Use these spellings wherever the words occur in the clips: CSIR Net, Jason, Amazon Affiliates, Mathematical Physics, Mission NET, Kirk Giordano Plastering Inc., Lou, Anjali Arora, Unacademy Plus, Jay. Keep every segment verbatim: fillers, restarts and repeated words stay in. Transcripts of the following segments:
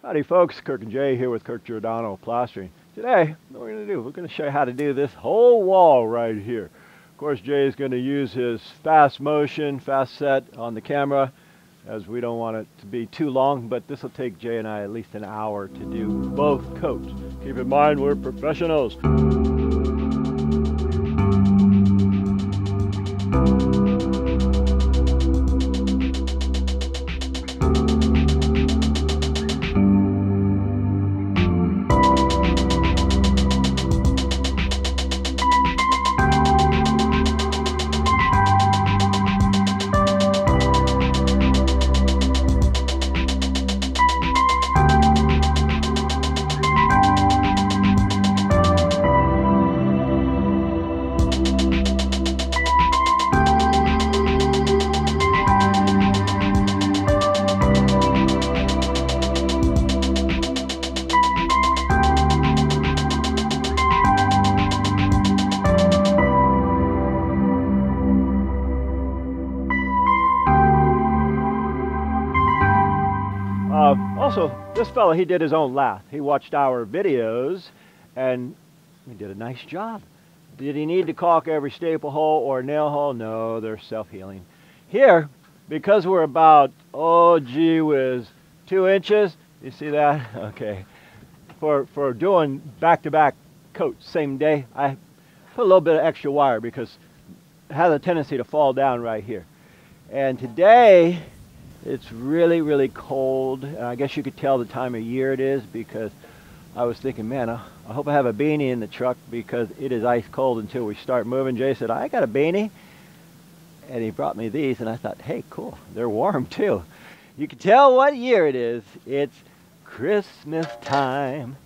Howdy folks, Kirk and Jay here with Kirk Giordano Plastering. Today, what we're going to do, we're going to show you how to do this whole wall right here. Of course, Jay is going to use his fast motion, fast set on the camera, as we don't want it to be too long, but this will take Jay and I at least an hour to do both coats. Keep in mind, we're professionals. Uh, also, this fella, he did his own lath. He watched our videos and he did a nice job. Did he need to caulk every staple hole or nail hole? No, they're self-healing. Here, because we're about, oh gee whiz, two inches, you see that? Okay. For, for doing back-to-back coats same day, I put a little bit of extra wire because it has a tendency to fall down right here. And today, it's really, really cold. And I guess you could tell the time of year it is because I was thinking, man, I, I hope I have a beanie in the truck because it is ice cold until we start moving. Jay said, I got a beanie. And he brought me these and I thought, hey, cool. They're warm too. You can tell what year it is. It's Christmas time.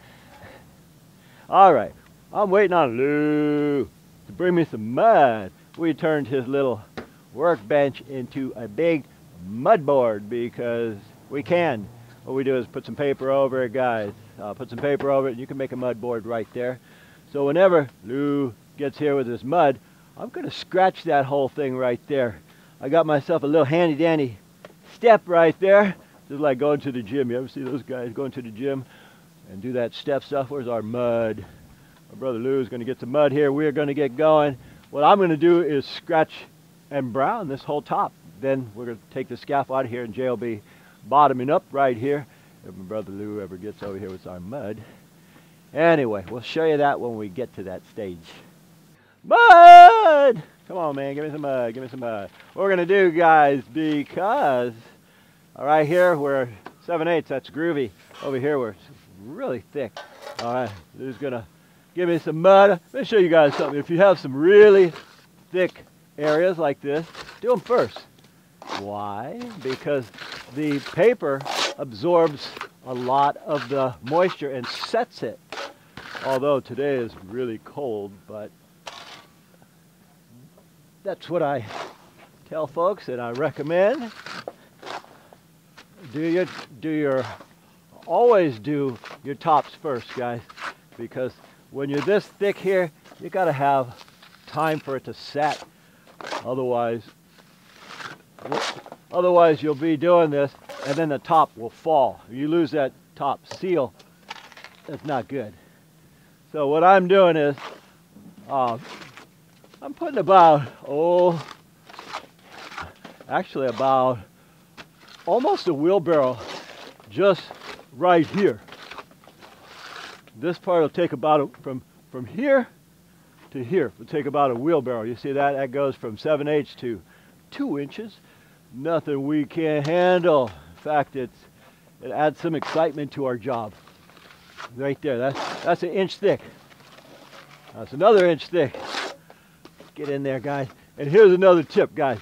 All right, I'm waiting on Lou to bring me some mud. We turned his little workbench into a big mud board because we can. What we do is put some paper over it, guys. Uh, put some paper over it and you can make a mud board right there. So whenever Lou gets here with his mud, I'm going to scratch that whole thing right there. I got myself a little handy dandy step right there. Just like going to the gym. You ever see those guys going to the gym and do that step stuff? Where's our mud? Our brother Lou is going to get some mud here. We're going to get going. What I'm going to do is scratch and brown this whole top. Then we're going to take the scaffold out of here and Jay will be bottoming up right here if my brother Lou ever gets over here with our mud. Anyway, we'll show you that when we get to that stage. Mud! Come on, man, give me some mud, give me some mud. What we're going to do, guys, because right here we're seven eighths, that's groovy. Over here we're really thick. All right, Lou's going to give me some mud. Let me show you guys something. If you have some really thick areas like this, do them first. Why? Because the paper absorbs a lot of the moisture and sets it. Although today is really cold, but that's what I tell folks and I recommend. Do your, do your, always do your tops first, guys, because when you're this thick here, you gotta have time for it to set. Otherwise, Otherwise, you'll be doing this, and then the top will fall. If you lose that top seal, that's not good. So what I'm doing is, uh, I'm putting about, oh, actually about almost a wheelbarrow just right here. This part will take about, a, from, from here to here, will take about a wheelbarrow. You see that? That goes from seven eighths to two inches. Nothing we can't handle. In fact, it's, it adds some excitement to our job. Right there, that's, that's an inch thick. That's another inch thick. Get in there, guys. And here's another tip, guys.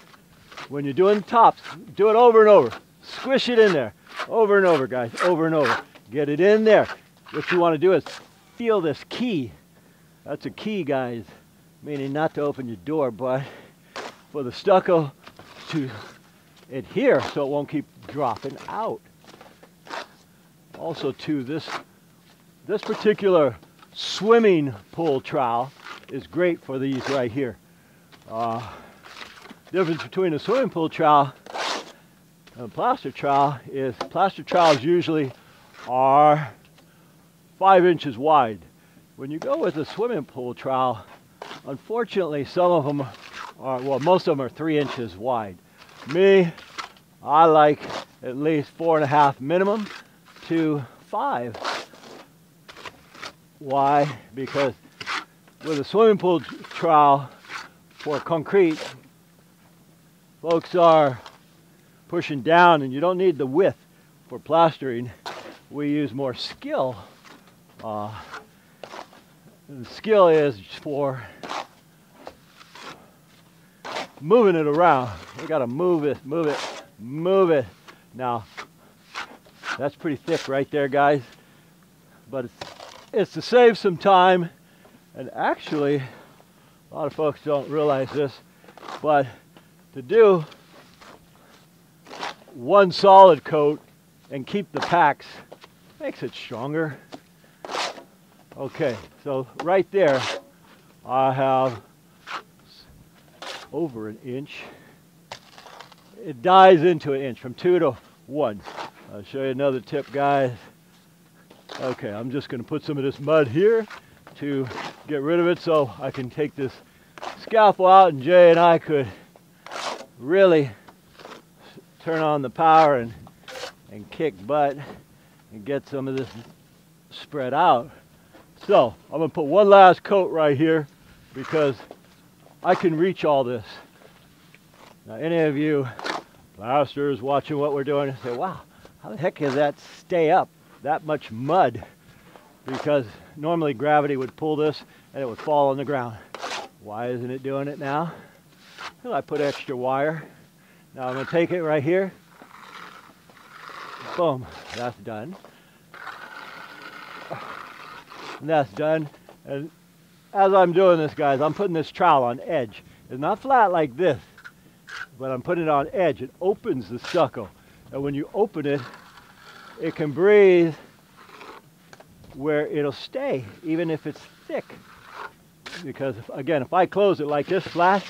When you're doing tops, do it over and over. Squish it in there. Over and over, guys, over and over. Get it in there. What you want to do is feel this key. That's a key, guys. Meaning not to open your door, but for the stucco to adhere so it won't keep dropping out. Also too, this this particular swimming pool trowel is great for these right here. Uh, difference between a swimming pool trowel and a plaster trowel is plaster trowels usually are five inches wide. When you go with a swimming pool trowel, unfortunately some of them are, well, most of them are three inches wide. Me, I like at least four and a half minimum to five. Why? Because with a swimming pool trowel for concrete, folks are pushing down and you don't need the width. For plastering, we use more skill. Uh, the skill is for moving it around. We gotta move it, move it, move it. Now, that's pretty thick right there, guys. But it's, it's to save some time. And actually, a lot of folks don't realize this, but to do one solid coat and keep the packs makes it stronger. Okay, so right there, I have over an inch. It dies into an inch, from two to one. I'll show you another tip, guys. Okay, I'm just gonna put some of this mud here to get rid of it so I can take this scalpel out and Jay and I could really turn on the power and, and kick butt and get some of this spread out. So I'm gonna put one last coat right here because I can reach all this. Now, any of you plasters watching what we're doing and say, wow, how the heck does that stay up, that much mud? Because normally gravity would pull this and it would fall on the ground. Why isn't it doing it now? Well, I put extra wire. Now I'm going to take it right here. Boom, that's done. And that's done. And as I'm doing this, guys, I'm putting this trowel on edge. It's not flat like this, but I'm putting it on edge. It opens the stucco. And when you open it, it can breathe where it'll stay, even if it's thick. Because again, if I close it like this flat,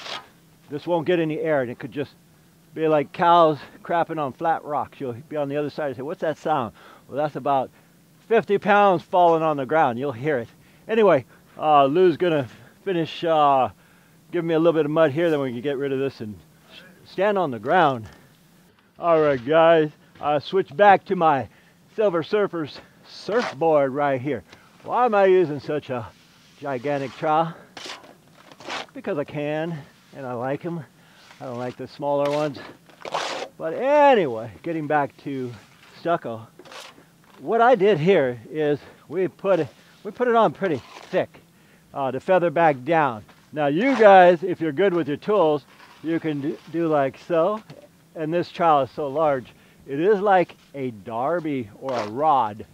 this won't get any air and it could just be like cows crapping on flat rocks. You'll be on the other side and say, what's that sound? Well, that's about fifty pounds falling on the ground. You'll hear it. Anyway, uh, Lou's gonna finish uh, giving me a little bit of mud here, then we can get rid of this and stand on the ground. All right, guys, I switched back to my Silver Surfer's surfboard right here. Why am I using such a gigantic trowel? Because I can and I like them. I don't like the smaller ones. But anyway, getting back to stucco, what I did here is we put it, we put it on pretty thick uh, to feather back down. Now you guys, if you're good with your tools, you can do, do like so. And this trowel is so large, it is like a derby or a rod.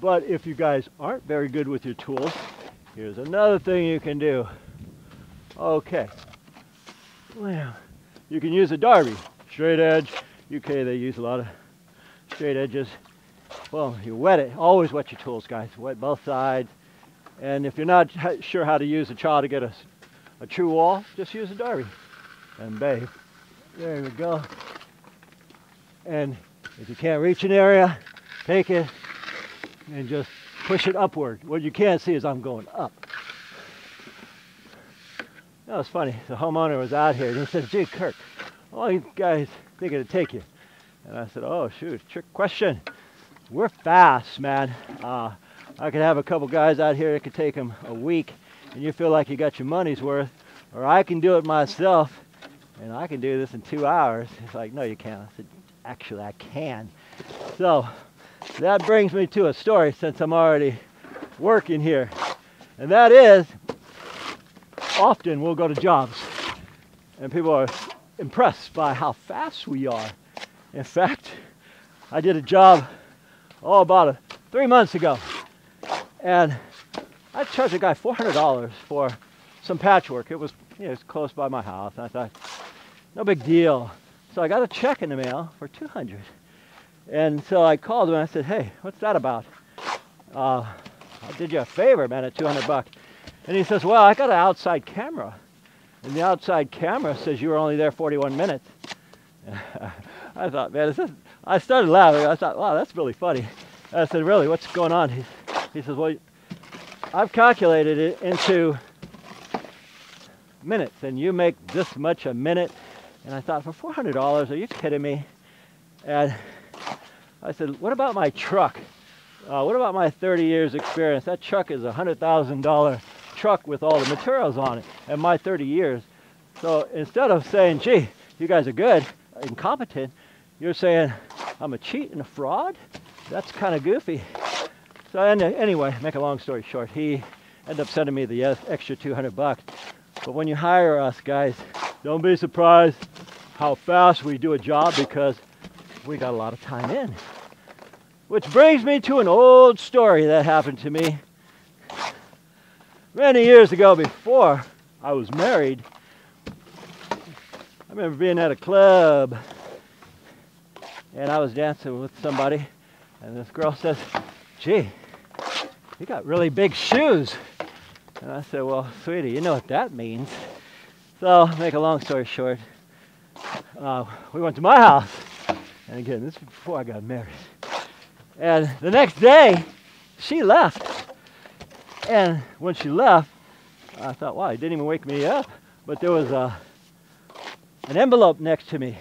But if you guys aren't very good with your tools, here's another thing you can do. Okay, well, you can use a derby, straight edge. U K, they use a lot of straight edges. Well, you wet it, always wet your tools, guys. Wet both sides. And if you're not sure how to use a trowel to get a, a true wall, just use a derby. And babe, there we go. And if you can't reach an area, take it and just push it upward. What you can't see is I'm going up. That was funny. The homeowner was out here and he said, gee, Kirk, all these guys think it'll take you. And I said, oh, shoot, trick question. We're fast, man. Uh, I could have a couple guys out here, it could take them a week, and you feel like you got your money's worth, or I can do it myself, and I can do this in two hours. It's like, no, you can't. I said, actually, I can. So that brings me to a story since I'm already working here. And that is, often we'll go to jobs and people are impressed by how fast we are. In fact, I did a job oh, about a, three months ago. And I charged a guy four hundred dollars for some patchwork. It was, you know, it was close by my house. And I thought, no big deal. So I got a check in the mail for two hundred dollars. And so I called him and I said, hey, what's that about? Uh, I did you a favor, man, at two hundred bucks. And he says, well, I got an outside camera. And the outside camera says you were only there forty-one minutes. I thought, man, this is, I started laughing. I thought, wow, that's really funny. I said, really, what's going on? He, he says, well, I've calculated it into minutes, and you make this much a minute. And I thought, for four hundred dollars, are you kidding me? And I said, what about my truck? Uh, what about my thirty years experience? That truck is a one hundred thousand dollar truck with all the materials on it, and my thirty years. So instead of saying, gee, you guys are good and competent, you're saying, I'm a cheat and a fraud? That's kind of goofy. So anyway, make a long story short, he ended up sending me the extra two hundred bucks. But when you hire us, guys, don't be surprised how fast we do a job, because we got a lot of time in. Which brings me to an old story that happened to me many years ago before I was married. I remember being at a club, and I was dancing with somebody, and this girl says, gee, you got really big shoes. And I said, well, sweetie, you know what that means. So, make a long story short, uh, we went to my house. And again, this is before I got married. And the next day, she left. And when she left, I thought, wow, it didn't even wake me up. But there was a, an envelope next to me.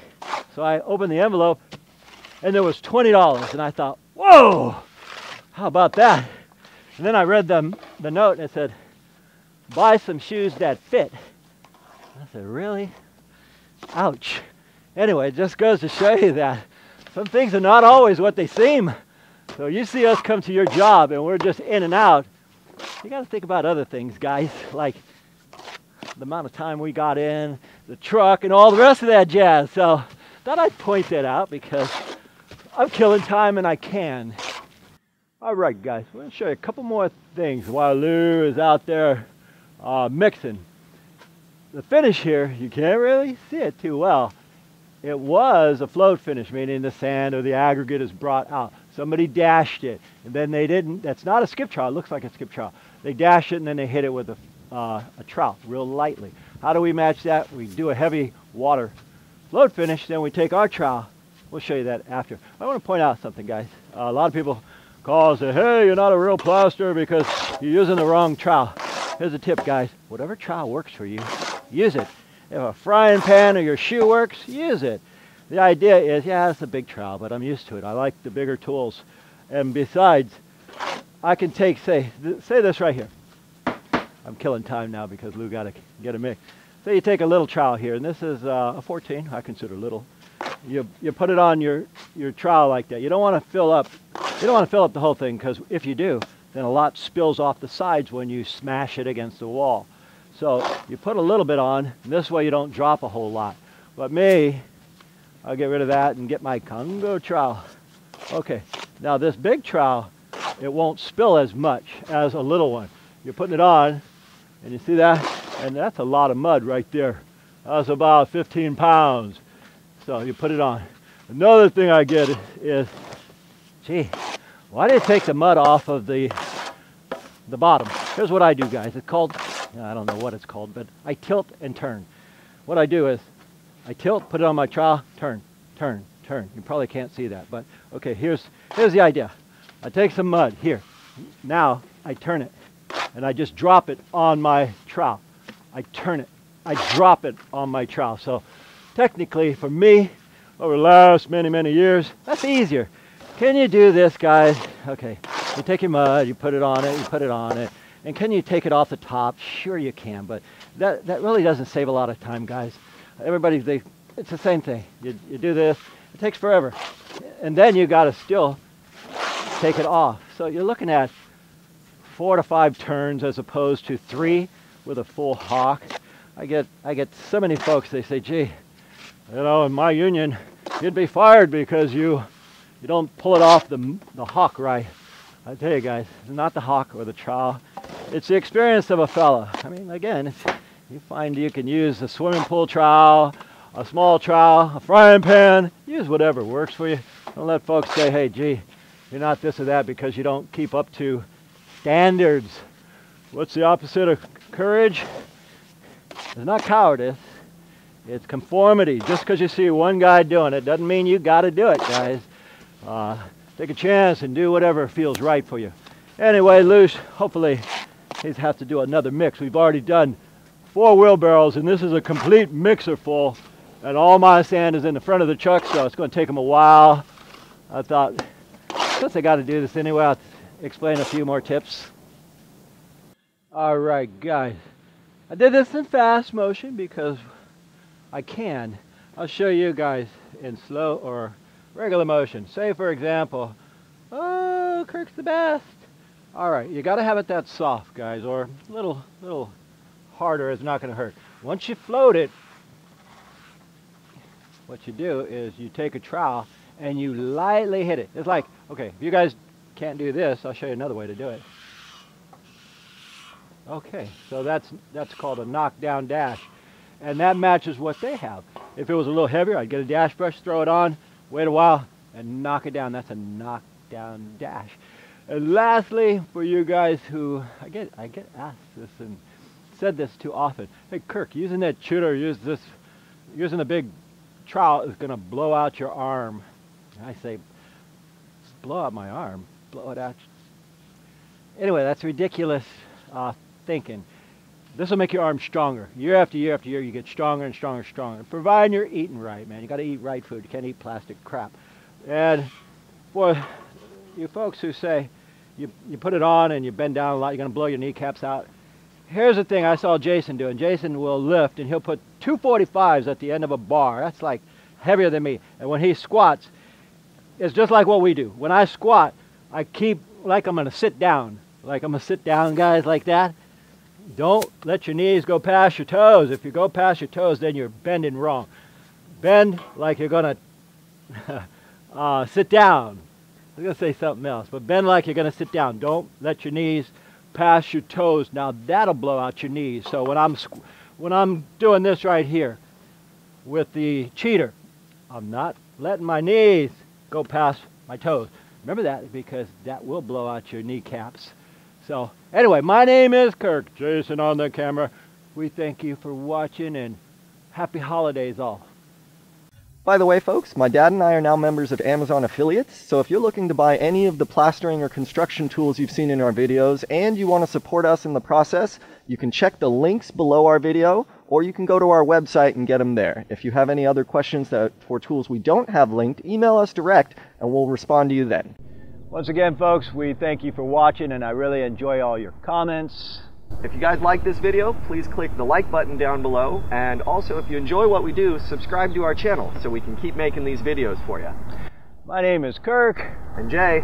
So I opened the envelope, and there was twenty dollars. And I thought, whoa, how about that? And then I read the, the note, and it said, buy some shoes that fit. And I said, really? Ouch. Anyway, it just goes to show you that some things are not always what they seem. So you see us come to your job and we're just in and out. You got to think about other things, guys, like the amount of time we got in, the truck, and all the rest of that jazz. So thought I'd point that out because I'm killing time and I can. All right, guys, we're going to show you a couple more things while Lou is out there uh, mixing. The finish here, you can't really see it too well. It was a float finish, meaning the sand or the aggregate is brought out. Somebody dashed it, and then they didn't. That's not a skip trowel. It looks like a skip trowel. They dash it, and then they hit it with a, uh, a trowel real lightly. How do we match that? We do a heavy water float finish, then we take our trowel. We'll show you that after. I want to point out something, guys. Uh, a lot of people call and say, hey, you're not a real plasterer because you're using the wrong trowel. Here's a tip, guys. Whatever trowel works for you, use it. If a frying pan or your shoe works, use it. The idea is, yeah, it's a big trowel, but I'm used to it. I like the bigger tools. And besides, I can take, say, th say this right here. I'm killing time now because Lou got to get a mix. So you take a little trowel here, and this is uh, a fourteen, I consider little. You, you put it on your, your trowel like that. You don't want to fill up, you don't want to fill up the whole thing, because if you do, then a lot spills off the sides when you smash it against the wall. So you put a little bit on, and this way you don't drop a whole lot. But me, I'll get rid of that and get my Congo trowel. Okay, now this big trowel, it won't spill as much as a little one. You're putting it on, and you see that? And that's a lot of mud right there. That's about fifteen pounds. So you put it on. Another thing I get is, gee, why did it take the mud off of the, the bottom? Here's what I do, guys. It's called... I don't know what it's called, but I tilt and turn. What I do is I tilt, put it on my trowel, turn, turn, turn. You probably can't see that, but okay, here's, here's the idea. I take some mud here. Now I turn it, and I just drop it on my trowel. I turn it. I drop it on my trowel. So technically for me, over the last many, many years, that's easier. Can you do this, guys? Okay, you take your mud, you put it on it, you put it on it. And can you take it off the top? Sure you can, but that, that really doesn't save a lot of time, guys. Everybody, they, it's the same thing. You, you do this, it takes forever. And then you gotta still take it off. So you're looking at four to five turns as opposed to three with a full hawk. I get, I get so many folks, they say, gee, you know, in my union, you'd be fired because you, you don't pull it off the, the hawk right. I tell you guys, it's not the hawk or the trowel. It's the experience of a fella. I mean, again, it's, you find you can use a swimming pool trowel, a small trowel, a frying pan. Use whatever works for you. Don't let folks say, hey, gee, you're not this or that because you don't keep up to standards. What's the opposite of courage? It's not cowardice. It's conformity. Just because you see one guy doing it doesn't mean you got to do it, guys. Uh, take a chance and do whatever feels right for you. Anyway, Lou's, hopefully he has to do another mix. We've already done four wheelbarrows, and this is a complete mixer full, and all my sand is in the front of the truck, so it's going to take him a while. I thought, since I got to do this anyway, I'll explain a few more tips. All right, guys, I did this in fast motion because I can. I'll show you guys in slow or regular motion. Say, for example, oh, Kirk's the best. All right, you got to have it that soft, guys, or a little, little harder is not going to hurt. Once you float it, what you do is you take a trowel and you lightly hit it. It's like, okay, if you guys can't do this, I'll show you another way to do it. Okay, so that's, that's called a knockdown dash, and that matches what they have. If it was a little heavier, I'd get a dash brush, throw it on, wait a while, and knock it down. That's a knockdown dash. And lastly, for you guys who, I get, I get asked this and said this too often. Hey, Kirk, using that shooter, use this, using a big trowel is going to blow out your arm. And I say, blow out my arm, blow it out. Anyway, that's ridiculous uh, thinking. This will make your arm stronger. Year after year after year, you get stronger and stronger and stronger. Providing you're eating right, man. You got to eat right food. You can't eat plastic crap. And for you folks who say you, you put it on and you bend down a lot, you're going to blow your kneecaps out. Here's the thing I saw Jason doing. Jason will lift, and he'll put two forty-fives at the end of a bar. That's like heavier than me. And when he squats, it's just like what we do. When I squat, I keep like I'm going to sit down. Like I'm going to sit down, guys, like that. Don't let your knees go past your toes. If you go past your toes, then you're bending wrong. Bend like you're going to uh, sit down. I was going to say something else, but bend like you're going to sit down. Don't let your knees past your toes. Now that'll blow out your knees. So when I'm when I'm doing this right here with the cheater, I'm not letting my knees go past my toes. Remember that, because that will blow out your kneecaps. So anyway, my name is Kirk, Jason on the camera. We thank you for watching, and happy holidays all. By the way, folks, my dad and I are now members of Amazon Affiliates, so if you're looking to buy any of the plastering or construction tools you've seen in our videos and you want to support us in the process, you can check the links below our video, or you can go to our website and get them there. If you have any other questions that, for tools we don't have linked, email us direct and we'll respond to you then. Once again, folks, we thank you for watching, and I really enjoy all your comments. If you guys like this video, please click the like button down below, and also if you enjoy what we do, subscribe to our channel so we can keep making these videos for you. My name is Kirk. And Jay.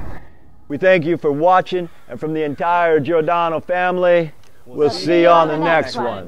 We thank you for watching, and from the entire Giordano family, we'll, we'll see you on the next one. one.